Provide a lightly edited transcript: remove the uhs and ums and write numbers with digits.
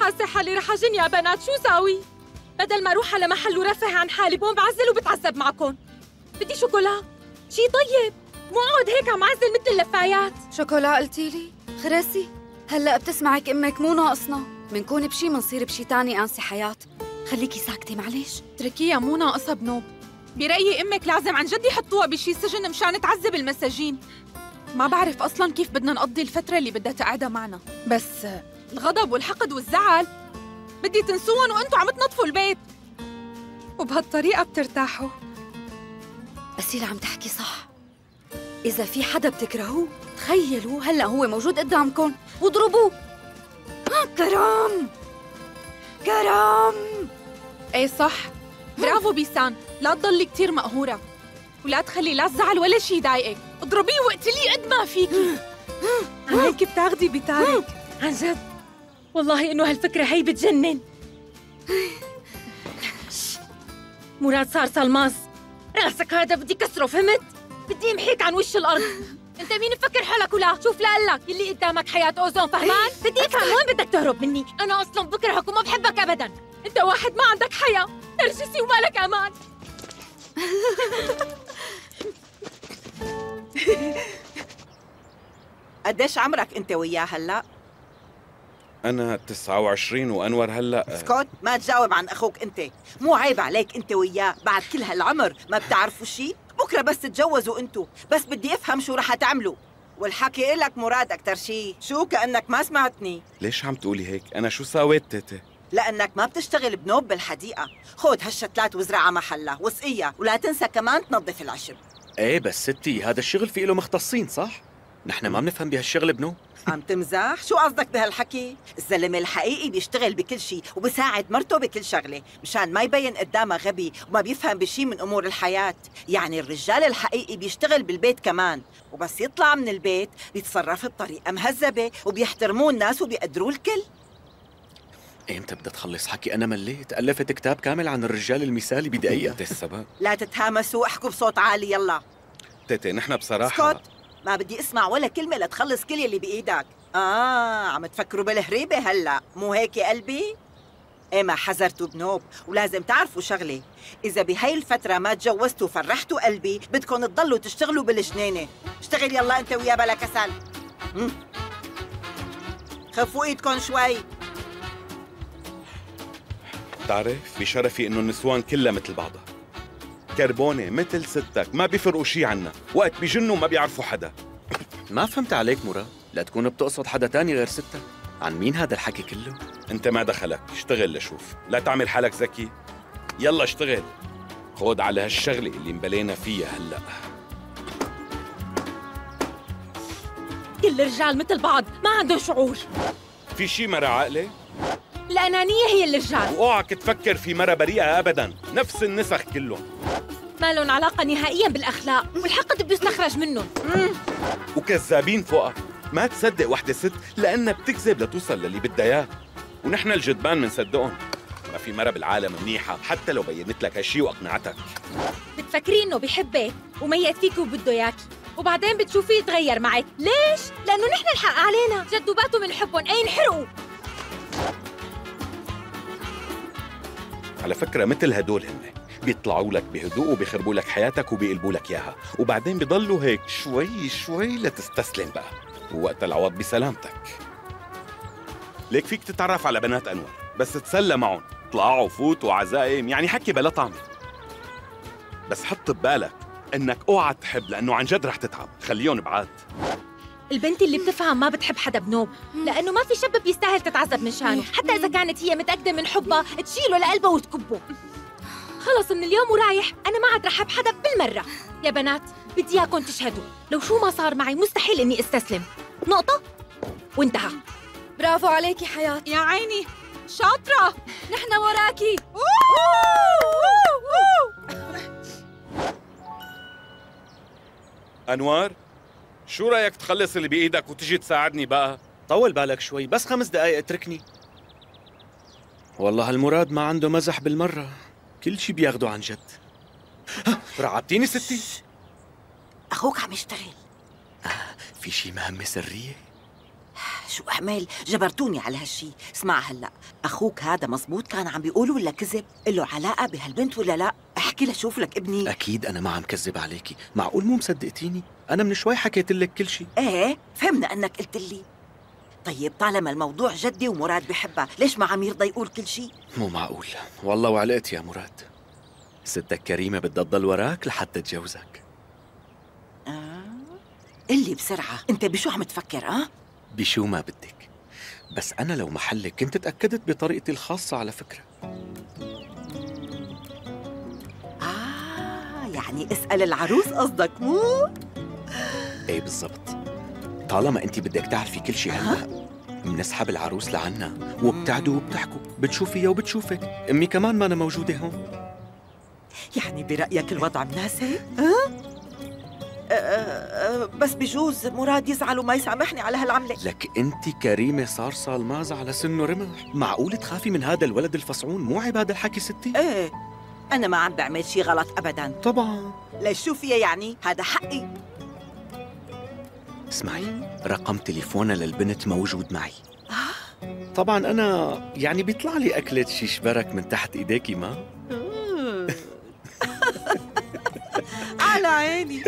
حاسة حالي رح أجن يا بنات، شو ساوي؟ بدل ما أروح على محل ورفه عن حالي بقوم بعزل وبتعذب معكم. بدي شوكولا، شي طيب، مو أقعد هيك عم عزل مثل اللفايات. شوكولا قلتيلي؟ خرسي، هلا بتسمعك أمك، مو ناقصنا، منكون بشي منصير بشي تاني. أنسي حياة، خليكي ساكتة معلش. اتركيها، مو ناقصة بنوب. برأيي أمك لازم عن جد يحطوها بشي سجن مشان تعذب المساجين. ما بعرف أصلاً كيف بدنا نقضي الفترة اللي بدها تقعدها معنا، بس الغضب والحقد والزعل بدي تنسون وأنتوا عم تنظفوا البيت، وبهالطريقة بترتاحوا. أسيل عم تحكي صح، إذا في حدا بتكرهوه تخيلوا هلأ هو موجود قدامكم واضربوه. كرم كرم. إيه صح، برافو بيسان، لا تضلي كتير مقهورة ولا تخلي لا الزعل ولا شي يضايقك، اضربيه واقتليه قد ما فيكي. عن هيك بتاخدي بتارك. عن جد والله انه هالفكره هي بتجنن. مراد صار سلماس، راسك هذا بدي كسره، فهمت؟ بدي امحيك عن وش الارض. انت مين مفكر حالك ولا؟ شوف لقلك، يلي قدامك حياه اوزون، فهمان؟ بدي افهم وين بدك تهرب مني، انا اصلا بكرهك وما بحبك ابدا، انت واحد ما عندك حياه، نرجسي ومالك امان. قديش عمرك انت وياه هلا؟ انا 29 وانور هلا. اسكت، ما تجاوب عن اخوك انت، مو عيب عليك انت وياه بعد كل هالعمر ما بتعرفوا شيء؟ بكره بس تتجوزوا انتوا، بس بدي افهم شو رح تعملوا، والحكي الك مراد اكثر شيء، شو كانك ما سمعتني؟ ليش عم تقولي هيك؟ انا شو ساويت تيتي؟ لأنك ما بتشتغل بنوب بالحديقة، خود هالشتلات وزرعها محلها وسقيها، ولا تنسى كمان تنظف العشب. ايه بس ستي، هذا الشغل في له مختصين صح؟ نحن ما بنفهم بهالشغل بنوب. عم تمزح؟ شو قصدك بهالحكي؟ الزلمة الحقيقي بيشتغل بكل شيء وبساعد مرته بكل شغلة، مشان ما يبين قدامها غبي وما بيفهم بشي من أمور الحياة، يعني الرجال الحقيقي بيشتغل بالبيت كمان، وبس يطلع من البيت بيتصرف بطريقة مهذبة وبيحترموه الناس وبيقدروه الكل. إمتى بدها تخلص حكي؟ أنا مليت، ألفت كتاب كامل عن الرجال المثالي بدقيقة. السبب؟ لا تتهامسوا، احكوا بصوت عالي يلا. تيتي نحن بصراحة اسكت، ما بدي أسمع ولا كلمة لتخلص كل اللي بإيدك. عم تفكروا بالهريبة هلا، مو هيك يا قلبي؟ إيه ما حذرتوا بنوب، ولازم تعرفوا شغلة، إذا بهاي الفترة ما تجوزتوا وفرحتوا قلبي بدكم تضلوا تشتغلوا بالجنينة. اشتغل يلا أنت ويا بلا كسل. خفوا إيدكم شوي. بتعرف بشرفي انه النسوان كلها مثل بعضها، كربونه مثل ستك، ما بيفرقوا شي عنا، وقت بيجنوا ما بيعرفوا حدا. ما فهمت عليك مراد، لا تكون بتقصد حدا تاني غير ستك، عن مين هذا الحكي كله؟ انت ما دخلك، اشتغل لشوف، لا تعمل حالك ذكي، يلا اشتغل، خود على هالشغله اللي مبلينا فيها هلا. كل الرجال مثل بعض، ما عندهم شعور. في شي مرة عقلي؟ الأنانية هي اللي رجعت. واوعك تفكر في مرة بريئة أبداً، نفس النسخ كلهم، ما لهم علاقة نهائياً بالأخلاق، والحقد بيستخرج منهم. وكذابين فوقها، ما تصدق وحدة ست لأنها بتكذب لتوصل للي بدها إياه، ونحن الجدبان بنصدقهم. ما في مرة بالعالم منيحة حتى لو بينت لك هالشي وأقنعتك. بتفكري إنه بحبك وميت فيك وبده إياكي، وبعدين بتشوفيه يتغير معك، ليش؟ لأنه نحن الحق علينا، جدوباته من حبهم أي انحرقوا. على فكرة مثل هدول هن بيطلعوا لك بهدوء وبيخربوا لك حياتك وبيقلبوا لك اياها، وبعدين بيضلوا هيك شوي شوي لتستسلم بقى، ووقت العوض بسلامتك. ليك فيك تتعرف على بنات انور، بس تسلى معهم، طلعوا فوتوا عزائم، يعني حكي بلا طعمه. بس حط ببالك انك اوعى تحب، لانه عن جد رح تتعب، خليهم بعاد. البنت اللي بتفهم ما بتحب حدا بنوب، لأنه ما في شب بيستاهل تتعذب من شانه، حتى إذا كانت هي متأكدة من حبها تشيله لقلبها وتكبه. خلص من اليوم ورايح أنا ما عاد رح أحب حدا بالمرة. يا بنات بدي إياكم تشهدوا، لو شو ما صار معي مستحيل إني استسلم، نقطة وانتهى. برافو عليكي حياة، يا عيني شاطرة، نحن وراكي. أنوار شو رأيك تخلص اللي بإيدك وتجي تساعدني بقى؟ طول بالك شوي، بس 5 دقايق اتركني. والله هالمراد ما عنده مزح بالمرة، كل شي بياخده عن جد. رعبتيني ستي؟ أخوك عم يشتغل. في شي مهمة سرية؟ شو شو أحمال، جبرتوني على هالشي. اسمع هلا، أخوك هذا مزبوط كان عم بيقول ولا كذب؟ له علاقة بهالبنت ولا لا؟ احكي لها شوف لك ابني. أكيد أنا ما عم كذب عليكي، معقول مو مصدقتيني؟ أنا من شوي حكيت لك كل شي. إيه فهمنا أنك قلت لي. طيب طالما الموضوع جدي ومراد بحبها، ليش ما عم يرضى يقول كل شي؟ مو معقول، والله وعلقت يا مراد. ستك كريمة بدها تضل وراك لحتى تجوزك. قلي بسرعة، أنت بشو عم تفكر؟ بشو ما بدك، بس أنا لو محلك كنت تأكدت بطريقتي الخاصة على فكرة. يعني اسأل العروس قصدك مو؟ إيه بالضبط. طالما أنت بدك تعرفي كل شيء هلا، بنسحب العروس لعنا وبتعدوا وبتحكوا، بتشوفيها وبتشوفك، أمي كمان ما أنا موجودة هون. يعني برأيك الوضع مناسب؟ بس بجوز مراد يزعل وما يسامحني على هالعملة. لك انت كريمة صارصة الماز على سنه رمح، معقول تخافي من هذا الولد الفصعون؟ مو عيب هذا الحكي ستي؟ ايه انا ما عم بعمل شي غلط ابدا. طبعا ليش شو فيها يعني، هذا حقي. اسمعي، رقم تليفونها للبنت موجود معي. طبعا انا يعني بيطلع لي اكلة شيش برك من تحت ايديكي ما. على عيني.